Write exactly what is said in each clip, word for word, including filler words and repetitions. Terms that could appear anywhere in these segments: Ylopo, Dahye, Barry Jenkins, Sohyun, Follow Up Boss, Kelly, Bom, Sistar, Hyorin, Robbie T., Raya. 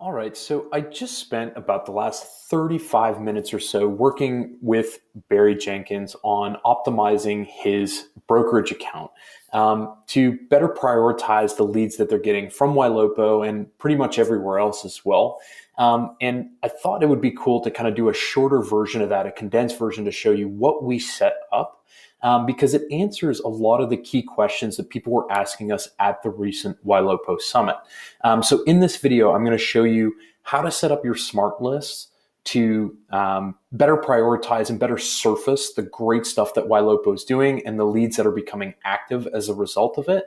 All right, so I just spent about the last thirty-five minutes or so working with Barry Jenkins on optimizing his brokerage account um, to better prioritize the leads that they're getting from Ylopo and pretty much everywhere else as well. Um, and I thought it would be cool to kind of do a shorter version of that, a condensed version, to show you what we set up um, because it answers a lot of the key questions that people were asking us at the recent Ylopo Summit. Um, so in this video, I'm going to show you how to set up your smart lists to um, better prioritize and better surface the great stuff that Ylopo is doing and the leads that are becoming active as a result of it.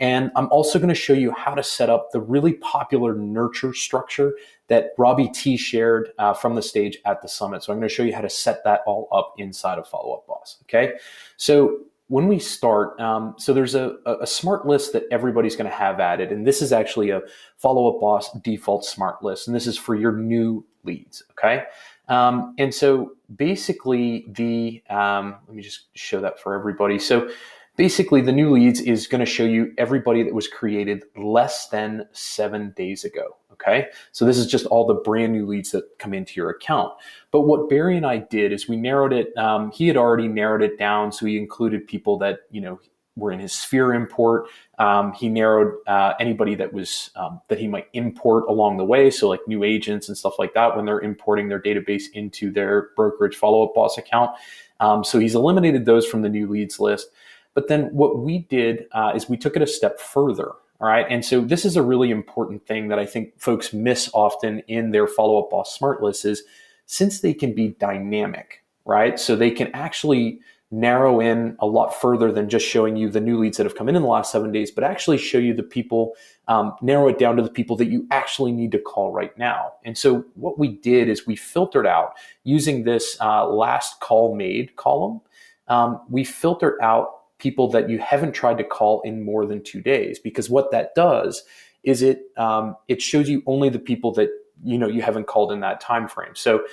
And I'm also going to show you how to set up the really popular nurture structure that Robbie T. shared uh, from the stage at the summit. So I'm going to show you how to set that all up inside of Follow Up Boss. Okay, so when we start, um, so there's a, a smart list that everybody's going to have added, and this is actually a Follow Up Boss default smart list, and this is for your new leads. Okay. Um, and so basically the, um, let me just show that for everybody. So basically the new leads is going to show you everybody that was created less than seven days ago. Okay. So this is just all the brand new leads that come into your account. But what Barry and I did is we narrowed it. Um, he had already narrowed it down. So he included people that, you know, were in his sphere import. Um, he narrowed uh, anybody that was um, that he might import along the way. So like new agents and stuff like that when they're importing their database into their brokerage Follow-Up Boss account. Um, so he's eliminated those from the new leads list. But then what we did uh, is we took it a step further. All right. And so this is a really important thing that I think folks miss often in their Follow-Up Boss smart list is since they can be dynamic, right? So they can actually narrow in a lot further than just showing you the new leads that have come in in the last seven days, but actually show you the people, um, narrow it down to the people that you actually need to call right now. And so what we did is we filtered out using this uh, last call made column. Um, we filtered out people that you haven't tried to call in more than two days, because what that does is it um, it shows you only the people that you know you haven't called in that time frame. So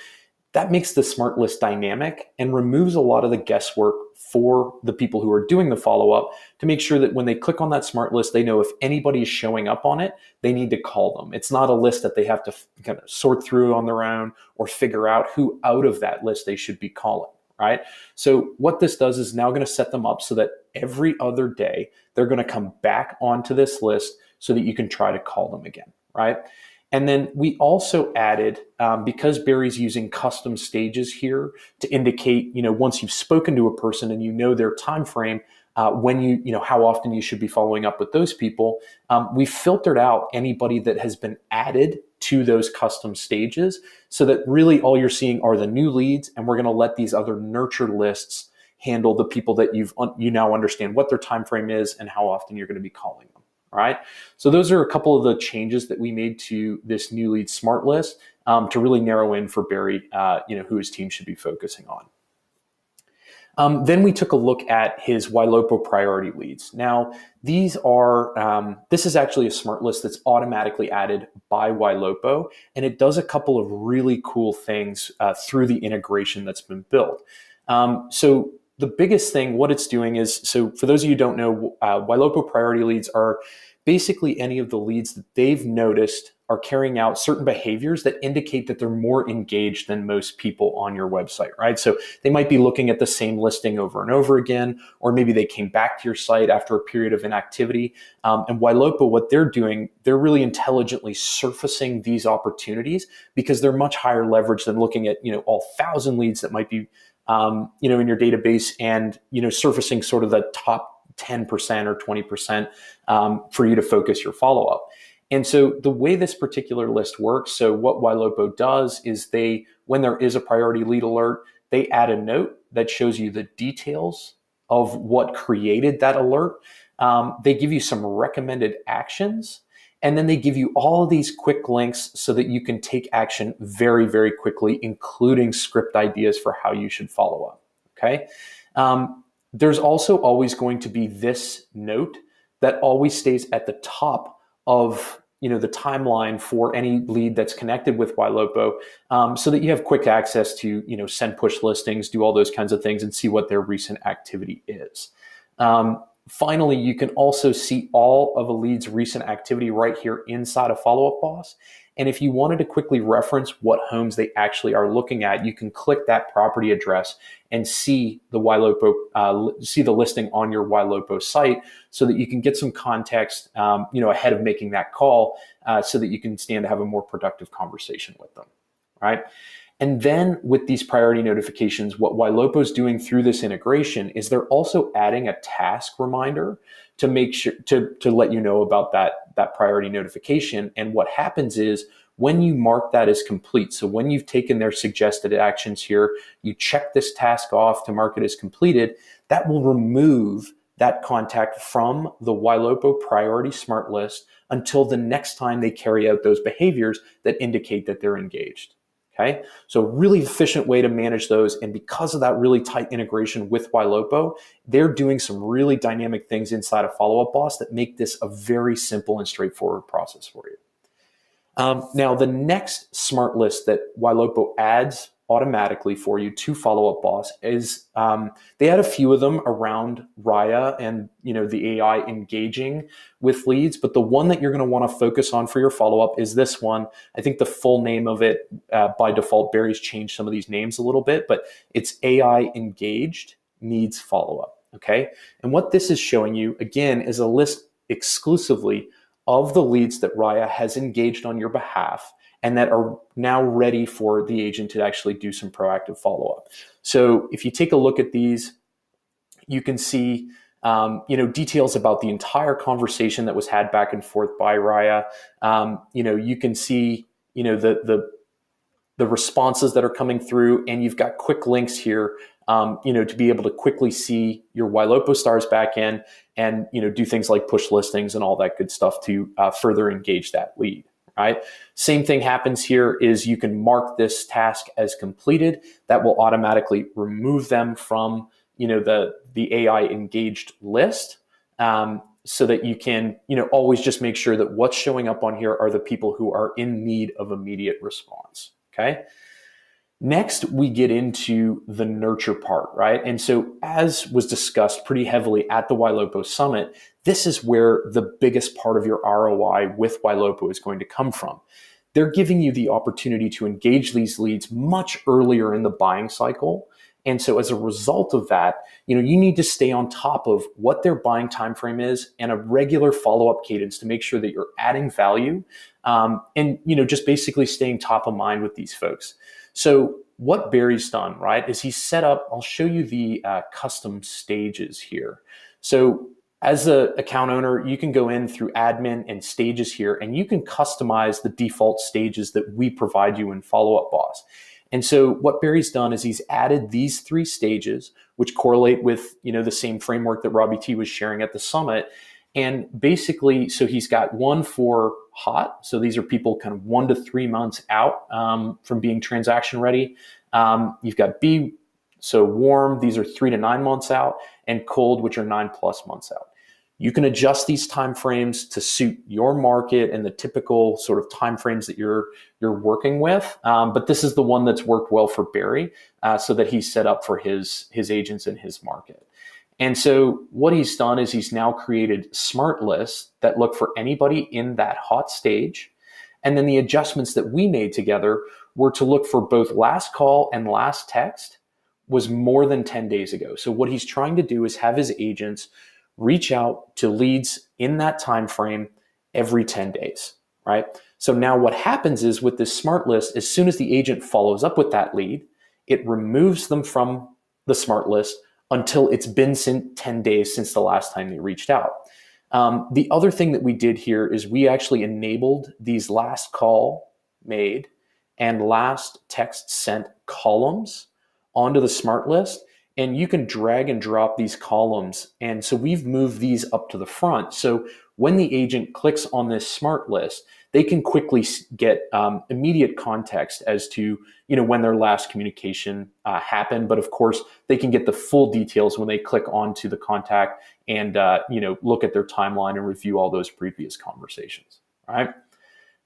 that makes the smart list dynamic and removes a lot of the guesswork for the people who are doing the follow-up to make sure that when they click on that smart list, they know if anybody is showing up on it, they need to call them. It's not a list that they have to kind of sort through on their own or figure out who out of that list they should be calling, right? So what this does is now going to set them up so that every other day, they're going to come back onto this list so that you can try to call them again, right? And then we also added, um, because Barry's using custom stages here to indicate, you know, once you've spoken to a person and you know their time frame, uh, when you, you know, how often you should be following up with those people, um, we filtered out anybody that has been added to those custom stages so that really all you're seeing are the new leads, and we're going to let these other nurture lists handle the people that you've you now understand what their time frame is and how often you're going to be calling them. All right. So those are a couple of the changes that we made to this new lead smart list um, to really narrow in for Barry, uh, you know, who his team should be focusing on. Um, then we took a look at his Ylopo priority leads. Now, these are, um, this is actually a smart list that's automatically added by Ylopo, and it does a couple of really cool things uh, through the integration that's been built. Um, so the biggest thing, what it's doing is, so for those of you who don't know, uh, Ylopo priority leads are basically any of the leads that they've noticed are carrying out certain behaviors that indicate that they're more engaged than most people on your website, right? So they might be looking at the same listing over and over again, or maybe they came back to your site after a period of inactivity. Um, and Ylopo, what they're doing, they're really intelligently surfacing these opportunities because they're much higher leverage than looking at, you know, all thousand leads that might be Um, you know, in your database and, you know, surfacing sort of the top ten percent or twenty percent um, for you to focus your follow-up. And so the way this particular list works, so what Ylopo does is they, when there is a priority lead alert, they add a note that shows you the details of what created that alert. Um, they give you some recommended actions, and then they give you all of these quick links so that you can take action very, very quickly, including script ideas for how you should follow up, okay? Um, there's also always going to be this note that always stays at the top of, you know, the timeline for any lead that's connected with Ylopo, um, so that you have quick access to, you know, send push listings, do all those kinds of things, and see what their recent activity is. Um, Finally, you can also see all of a lead's recent activity right here inside of Follow Up Boss. And if you wanted to quickly reference what homes they actually are looking at, you can click that property address and see the Ylopo, uh, see the listing on your Ylopo site, so that you can get some context, um, you know, ahead of making that call, uh, so that you can stand to have a more productive conversation with them, right? And then with these priority notifications, what Ylopo is doing through this integration is they're also adding a task reminder to make sure to, to let you know about that, that priority notification. And what happens is when you mark that as complete, so when you've taken their suggested actions here, you check this task off to mark it as completed, that will remove that contact from the Ylopo priority smart list until the next time they carry out those behaviors that indicate that they're engaged. Okay, so really efficient way to manage those. And because of that really tight integration with Ylopo, they're doing some really dynamic things inside of Follow Up Boss that make this a very simple and straightforward process for you. Um, now, the next smart list that Ylopo adds automatically for you to Follow Up Boss is um, they had a few of them around Raya and you know the A I engaging with leads, but the one that you're going to want to focus on for your follow up is this one. I think the full name of it uh, by default, Barry's changed some of these names a little bit, but it's A I Engaged Needs Follow Up. Okay, and what this is showing you again is a list exclusively of the leads that Raya has engaged on your behalf and that are now ready for the agent to actually do some proactive follow-up. So if you take a look at these, you can see um, you know, details about the entire conversation that was had back and forth by Raya. Um, you know, you can see you know, the, the, the responses that are coming through, and you've got quick links here um, you know, to be able to quickly see your Ylopo stars back in and you know, do things like push listings and all that good stuff to uh, further engage that lead. Right? Same thing happens here is you can mark this task as completed. That will automatically remove them from you know, the, the A I engaged list um, so that you can you know, always just make sure that what's showing up on here are the people who are in need of immediate response. Okay. Next, we get into the nurture part, right? And so as was discussed pretty heavily at the Ylopo Summit, this is where the biggest part of your R O I with Ylopo is going to come from. They're giving you the opportunity to engage these leads much earlier in the buying cycle. And so as a result of that, you know, you need to stay on top of what their buying timeframe is and a regular follow-up cadence to make sure that you're adding value um, and, you know, just basically staying top of mind with these folks. So what Barry's done, right, is he set up, I'll show you the uh, custom stages here. So as an account owner, you can go in through admin and stages here, and you can customize the default stages that we provide you in Follow Up Boss. And so what Barry's done is he's added these three stages, which correlate with you know the same framework that Robbie T. was sharing at the summit. And basically, so he's got one for hot. So these are people kind of one to three months out um, from being transaction ready. Um, you've got B, so warm. These are three to nine months out, and cold, which are nine plus months out. You can adjust these timeframes to suit your market and the typical sort of timeframes that you're you're working with. Um, but this is the one that's worked well for Barry, uh, so that he's set up for his his agents and his market. And so what he's done is he's now created smart lists that look for anybody in that hot stage. And then the adjustments that we made together were to look for both last call and last text was more than ten days ago. So what he's trying to do is have his agents reach out to leads in that time frame every ten days, right? So now what happens is with this smart list, as soon as the agent follows up with that lead, it removes them from the smart list until it's been ten days since the last time they reached out. Um, the other thing that we did here is we actually enabled these last call made and last text sent columns onto the smart list, and you can drag and drop these columns. And so we've moved these up to the front. So when the agent clicks on this smart list, they can quickly get um, immediate context as to you know when their last communication uh, happened, but of course they can get the full details when they click onto the contact and uh, you know look at their timeline and review all those previous conversations. All right.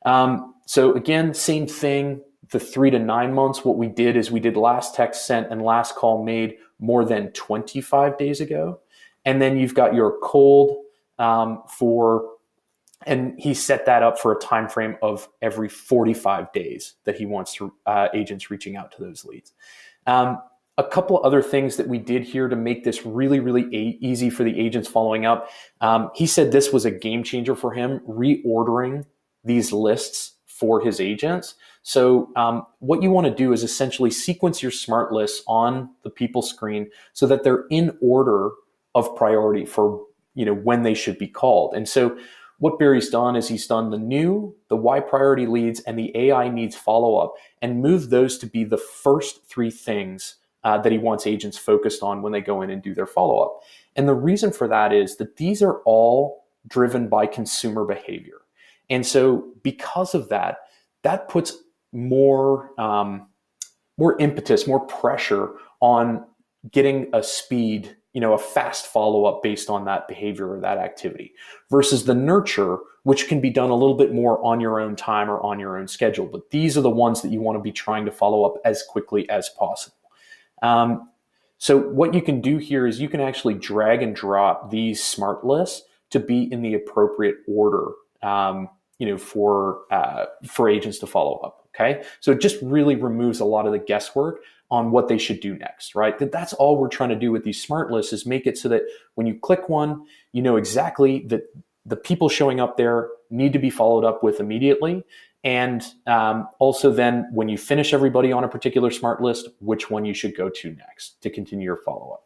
Um, so again, same thing. The three to nine months. What we did is we did last text sent and last call made more than twenty-five days ago, and then you've got your cold um, for And he set that up for a time frame of every forty-five days that he wants to, uh, agents reaching out to those leads. Um, a couple other things that we did here to make this really, really a easy for the agents following up. Um, he said this was a game changer for him, reordering these lists for his agents. So um, what you want to do is essentially sequence your smart lists on the people screen so that they're in order of priority for, you know, when they should be called. And so what Barry's done is he's done the new, the why priority leads, and the A I needs follow-up, and moved those to be the first three things uh, that he wants agents focused on when they go in and do their follow-up. And the reason for that is that these are all driven by consumer behavior. And so because of that, that puts more, um, more impetus, more pressure on getting a speed, you know, a fast follow-up based on that behavior or that activity, versus the nurture, which can be done a little bit more on your own time or on your own schedule. But these are the ones that you want to be trying to follow up as quickly as possible. Um, so what you can do here is you can actually drag and drop these smart lists to be in the appropriate order, um, you know, for, uh, for agents to follow up. Okay. So it just really removes a lot of the guesswork on what they should do next, right? That's all we're trying to do with these smart lists, is make it so that when you click one, you know exactly that the people showing up there need to be followed up with immediately. And um, also then when you finish everybody on a particular smart list, which one you should go to next to continue your follow-up.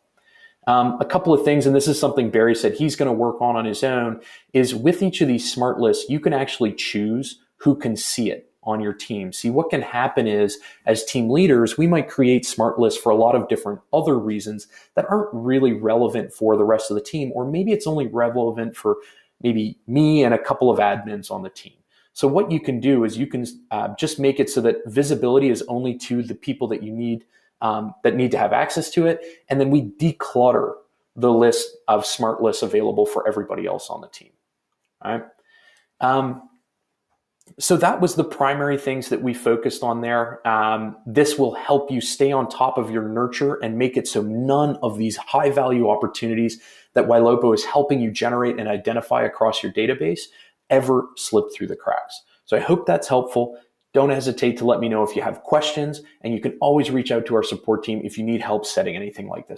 Um, a couple of things, and this is something Barry said he's going to work on on his own, is with each of these smart lists, you can actually choose who can see it on your team. See, what can happen is, as team leaders, we might create smart lists for a lot of different other reasons that aren't really relevant for the rest of the team, or maybe it's only relevant for maybe me and a couple of admins on the team. So what you can do is you can uh, just make it so that visibility is only to the people that you need, um, that need to have access to it. And then we declutter the list of smart lists available for everybody else on the team. All right. Um, So that was the primary things that we focused on there. Um, this will help you stay on top of your nurture and make it so none of these high value opportunities that Ylopo is helping you generate and identify across your database ever slip through the cracks. So I hope that's helpful. Don't hesitate to let me know if you have questions, and you can always reach out to our support team if you need help setting anything like this.